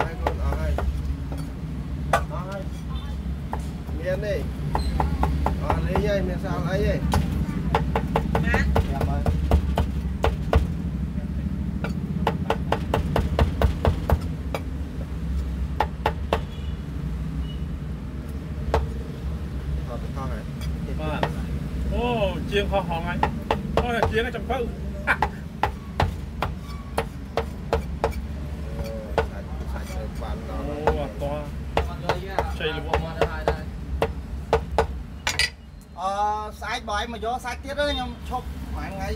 Ai con ai. Ai. Miền đi. Còn lấy dây miền sao lấy vậy? Má. Em ơi. Thôi thôi hả? Ba. Ô, chiên kho hòn anh. Thôi là chiên ở trong phơi. Sạch bói mà vô sạch tiết đó anh em chụp khoảng ngày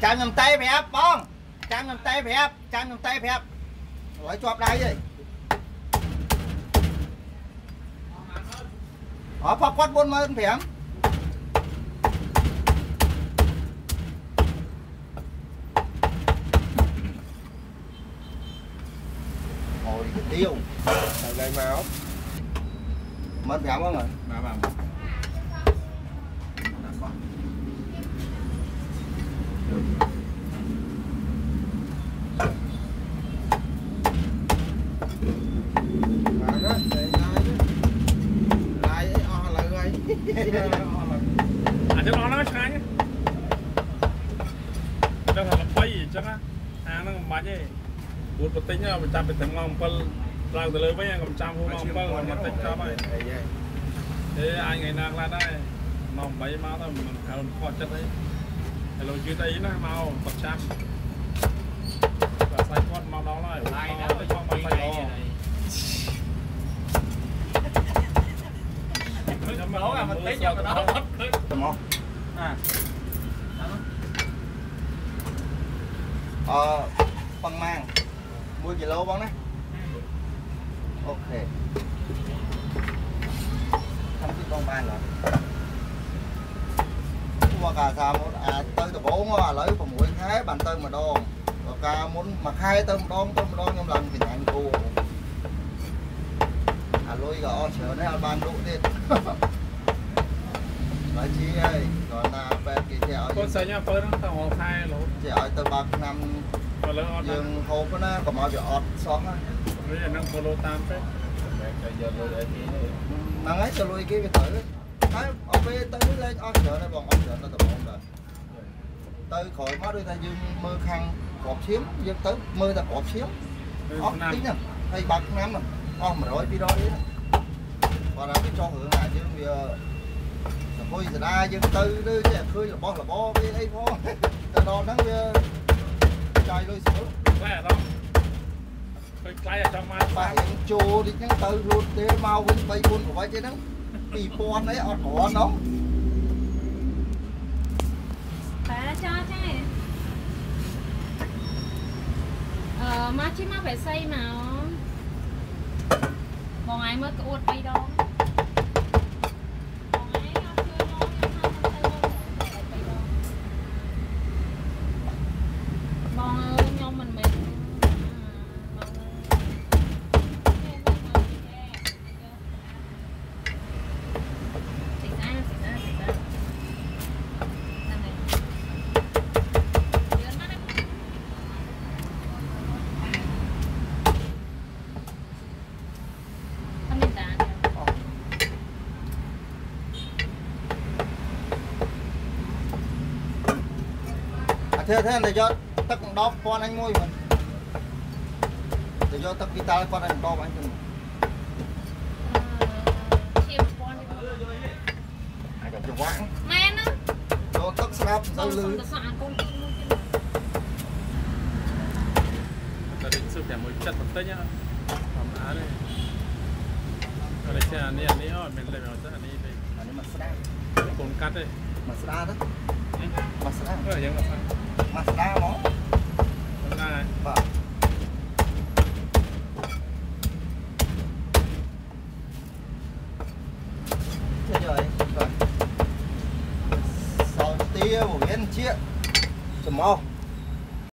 chạm nhầm tay phép bông chạm nhầm tay phép rồi chụp đây vậy ở phép quát bốn mươi phép tiêu gây máu mất béo không rồi buồn bực tính nhau, mình chạm bị thằng ngon bơ, làm từ lời với anh cầm chạm hú ngon bơ, làm mặt tính cho vậy. Thế ai ngày nào lại đây, nòng bảy máu thôi, mình khảo mình khó chất đấy. Hello chưa thấy nó máu bật chạm, và sai con máu đó lại, máu tới con máu sai đó. Máu à mình tính nhau cái đó. Máu. À. Bằng mang. 10 kg bóng đấy. Ok. Không biết con mang rồi. Qua cả sao à tới từ 4 à lấy của mũi thế bàn tơ mà đòn. Và ca muốn mặc hai tơ mà đòn trong lần thì anh cô. À lôi gõ chờ đấy ban đủ đi. Nói chi ơi, còn là về cái chèo. Con sợ nha phơi nó tàu hai lỗ. Chèo từ 3 năm. Dương hộp nó có mọi việc ọt xót á. Bây giờ nâng cô lô tam phép. Nâng ấy cho lùi kia về tử. Ông về tử lên ớt chợ này bọn ớt chợ nó tụi bọn rồi. Từ khỏi má đôi ta dương mơ khăn cọp xếm. Dương tử mơ ta cọp xếm. Ớt tính nè. Hay bạc nắm nè. Ớt mà rối đi đó đi. Và là cái cho hưởng là dương bây giờ. Thôi giờ ra dương tử đưa chứ khơi là bó với ấy phó. Ta đo nắng về trời lôi sữa khỏe không? Khơi cay ở trong mai bà em chô đi nhắn tới luôn thế mau với tay con của bác chứ đó bị con đấy ọt bỏ nó bà cho thế má chứ má phải xây mà bọn ai mới có uột bay đó thế là do tắc đóp con anh môi mình là do tắc vital con anh đóp anh mình ai cả chục vạn men á do tắc slap do lư ta định sửa môi chặt một tí nhá làm á đây rồi cái này này mình lấy vào cái này đi anh mà slap Ông cắt đi. Mazda đó. Mazda. Rồi giống Mazda đó. Mazda này. Vâng. Thế rồi. Vâng. Sau tiêu của Yên Chiết. Chùm mau.